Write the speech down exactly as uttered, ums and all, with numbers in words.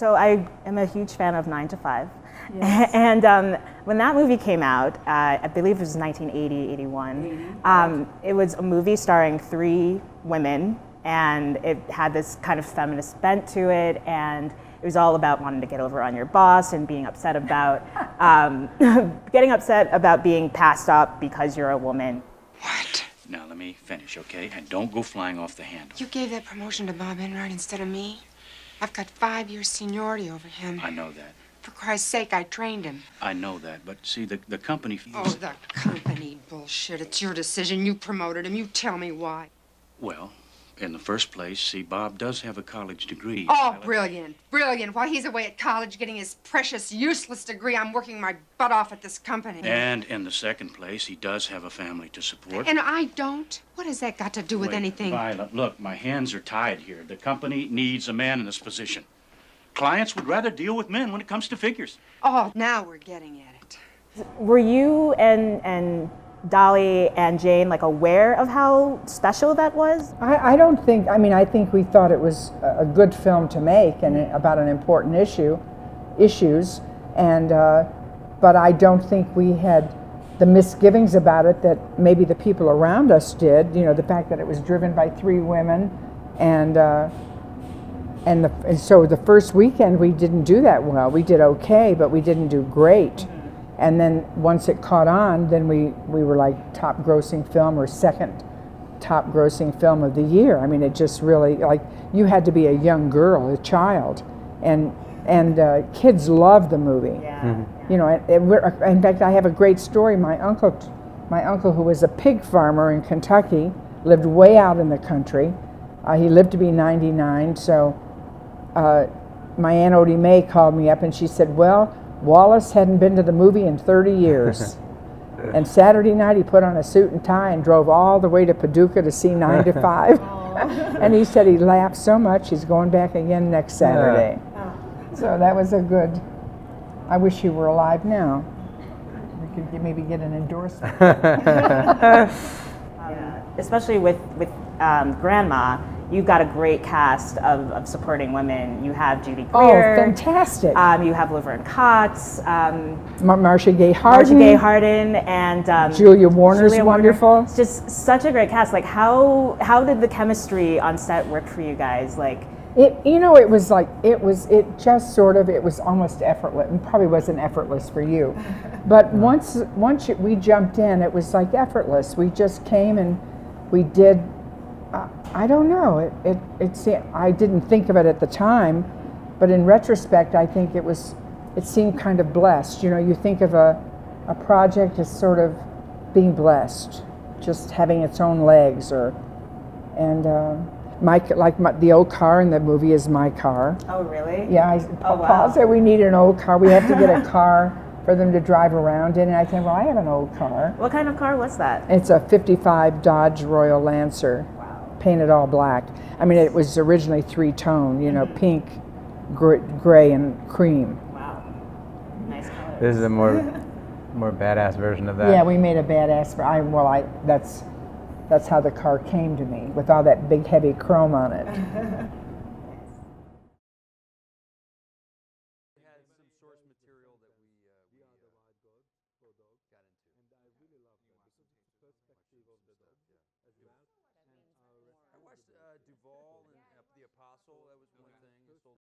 So I am a huge fan of nine to five. Yes. And um, when that movie came out, uh, I believe it was nineteen eighty, eighty-one, um, it was a movie starring three women, and it had this kind of feminist bent to it, and it was all about wanting to get over on your boss and being upset about, um, getting upset about being passed up because you're a woman. What? Now let me finish, okay? And don't go flying off the handle. You gave that promotion to Bob Enright instead of me? I've got five years seniority over him. I know that. For Christ's sake, I trained him. I know that, but see, the, the company... Oh, the company bullshit. It's your decision. You promoted him. You tell me why. Well, in the first place, see, Bob does have a college degree. Oh, brilliant. Brilliant. While he's away at college getting his precious, useless degree, I'm working my butt off at this company. And in the second place, he does have a family to support. And I don't? What has that got to do with Wait, anything? Violet, look, my hands are tied here. The company needs a man in this position. Clients would rather deal with men when it comes to figures. Oh, now we're getting at it. Were you and and Dolly and Jane like aware of how special that was? I, I don't think, I mean, I think we thought it was a good film to make and about an important issue, issues, and, uh, but I don't think we had the misgivings about it that maybe the people around us did, you know, the fact that it was driven by three women and, uh, And, the, and so the first weekend we didn't do that well. We did okay, but we didn't do great. Mm-hmm. And then once it caught on, then we, we were like top grossing film or second top grossing film of the year. I mean, it just really, like, you had to be a young girl, a child. And, and uh, kids love the movie. Yeah. Mm-hmm. You know, and, and we're, in fact, I have a great story. My uncle, my uncle, who was a pig farmer in Kentucky, lived way out in the country. Uh, he lived to be ninety-nine, so... Uh, my Aunt Odie Mae called me up and she said, well, Wallace hadn't been to the movie in thirty years. And Saturday night he put on a suit and tie and drove all the way to Paducah to see nine to five. And he said he laughed so much he's going back again next Saturday. Yeah. Oh. So that was a good, I wish he were alive now. We could get, maybe get an endorsement. Yeah. Especially with, with um, Grandma. You've got a great cast of, of supporting women. You have Judy Greer. Oh, fantastic. Um, you have Laverne Cotts. Um, Mar Marcia Gay Harden. Marcia Gay Harden and um, Julia Warner's Julia wonderful. Warner. It's just such a great cast. Like, how how did the chemistry on set work for you guys? Like, it you know, it was like it was it just sort of it was almost effortless. It probably wasn't effortless for you, but once once we jumped in, it was like effortless. We just came and we did. Uh, I don't know. It, it, it seemed, I didn't think of it at the time, but in retrospect, I think it was. It seemed kind of blessed. You know, you think of a, a project as sort of being blessed, just having its own legs, or, and uh, my like my, the old car in the movie is my car. Oh, really? Yeah. I, oh, wow. Paul said we need an old car. We have to get a car for them to drive around in, and I said, well, I have an old car. What kind of car was that? It's a fifty-five Dodge Royal Lancer. Painted all black. I mean, it was originally three-tone, you know, pink, gr gray, and cream. Wow, nice color. This is a more, more badass version of that. Yeah, we made a badass. I well, I that's, that's how the car came to me, with all that big, heavy chrome on it. I watched uh, Duvall and uh, The Apostle. That was one.